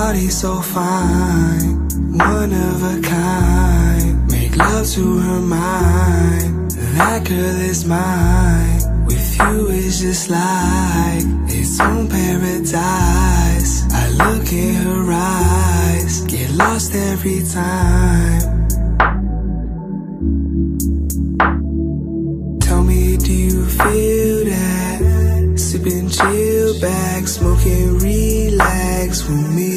body so fine, one of a kind. Make love to her mind, that girl is mine. With you it's just like its own paradise. I look in her eyes, get lost every time. Tell me, do you feel that? Sipping chill back, smoking, relax with me.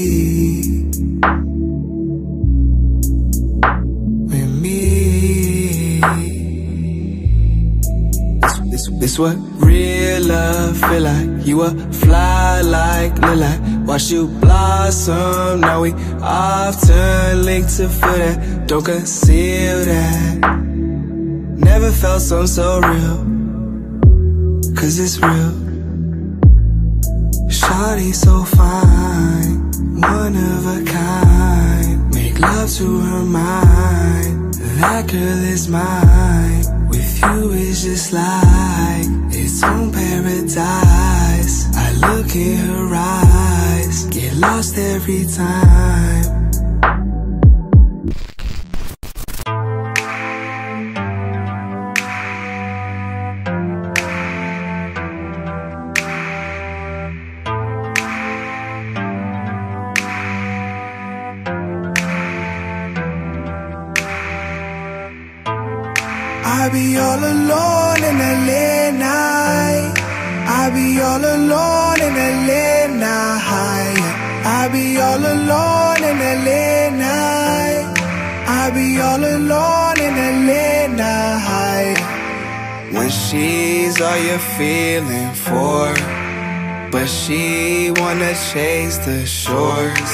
This what real love feel like. You a fly like lilac, watch you blossom. Now we often linked to feel that, don't conceal that. Never felt something so real, cause it's real. Shawty so fine, one of a kind. Make love to her mind, that girl is mine. With you it's just like its own paradise. I look in her eyes, get lost every time. I be all alone in the late night. I be all alone in the late night. I be all alone in the late night. I be all alone in the late night. When she's all you're feeling for, but she wanna chase the shores.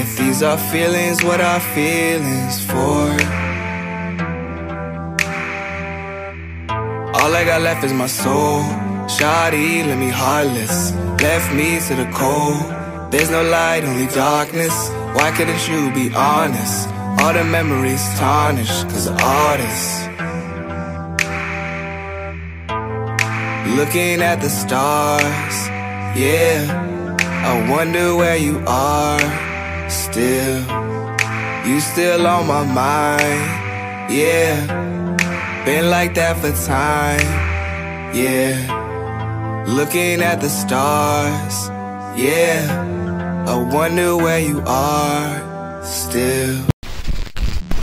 If these are feelings, what are feelings for? All I got left is my soul. Shawty left me heartless, left me to the cold. There's no light, only darkness. Why couldn't you be honest? All the memories tarnished, cause of all this. Looking at the stars, yeah, I wonder where you are. Still, you still on my mind, yeah. Been like that for time, yeah. Looking at the stars, yeah. I wonder where you are.